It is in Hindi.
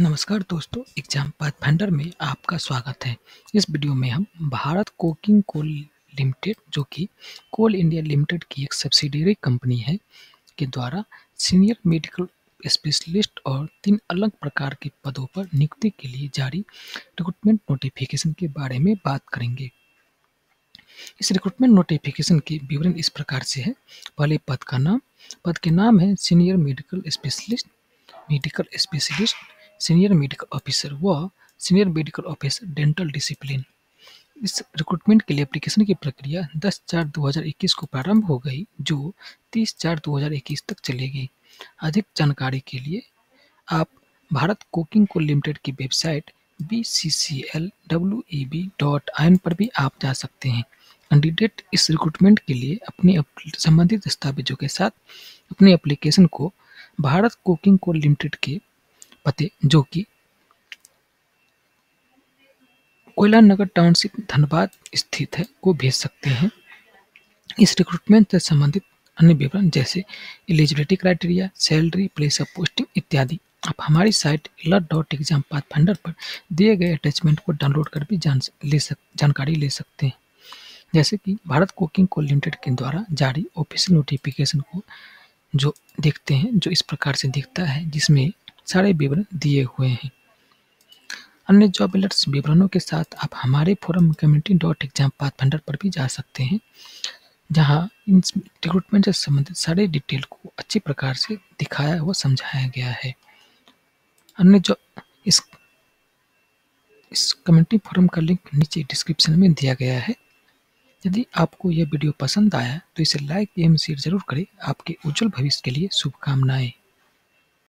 नमस्कार दोस्तों, एग्जाम पाथफाइंडर में आपका स्वागत है। इस वीडियो में हम भारत कोकिंग कोल लिमिटेड, जो कि कोल इंडिया लिमिटेड की एक सब्सिडियरी कंपनी है, के द्वारा सीनियर मेडिकल स्पेशलिस्ट और 3 अलग प्रकार के पदों पर नियुक्ति के लिए जारी रिक्रूटमेंट नोटिफिकेशन के बारे में बात करेंगे। इस रिक्रूटमेंट नोटिफिकेशन के विवरण इस प्रकार से है। पहले पद के नाम है senior medical specialist, medical specialist, senior medical officer व senior medical officer dental discipline. इस रिक्रूटमेंट के लिए एप्लीकेशन की प्रक्रिया 10/4/2021 को प्रारंभ हो गई, जो 30/4/2021 तक चलेगी। अधिक जानकारी के लिए आप भारत कोकिंग कोल लिमिटेड की वेबसाइट bcclweb.in पर भी आप जा सकते हैं। कैंडिडेट इस रिक्रूटमेंट के लिए अपने संबंधित दस्तावेजों के साथ अपने एप्लीकेशन को भारत कोकिंग कोल लिमिटेड के पते, जो कि कोयला नगर टाउनशिप धनबाद स्थित है, को भेज सकते हैं। इस रिक्रूटमेंट से संबंधित अन्य विवरण जैसे eligibility criteria, salary, place of posting इत्यादि आप हमारी साइट alert.exam pathfinder पर दिए गए अटैचमेंट को डाउनलोड कर भी जानकारी ले सकते हैं। जैसे कि भारत कोकिंग कोल लिमिटेड के द्वारा जारी ऑफिशियल नोटिफिकेशन को जो देखते हैं, जो इस प्रकार से दिखता है, जिसमें सारे विवरण दिए हुए हैं। अन्य जॉब अलर्ट्स विवरणों के साथ आप हमारे फोरम community.exam pathfinder पर भी जा सकते हैं, जहां इन रिक्रूटमेंट से संबंधित सारे डिटेल को अच्छे प्रकार से दिखाया व समझाया गया है। अन्य जो इस कम्युनिटी फोरम का लिंक नीचे डिस्क्रिप्शन में दिया गया है। यदि आपको यह वीडियो पसंद आया तो इसे लाइक एवं शेयर जरूर करें। आपके उज्जवल भविष्य के लिए शुभकामनाएं।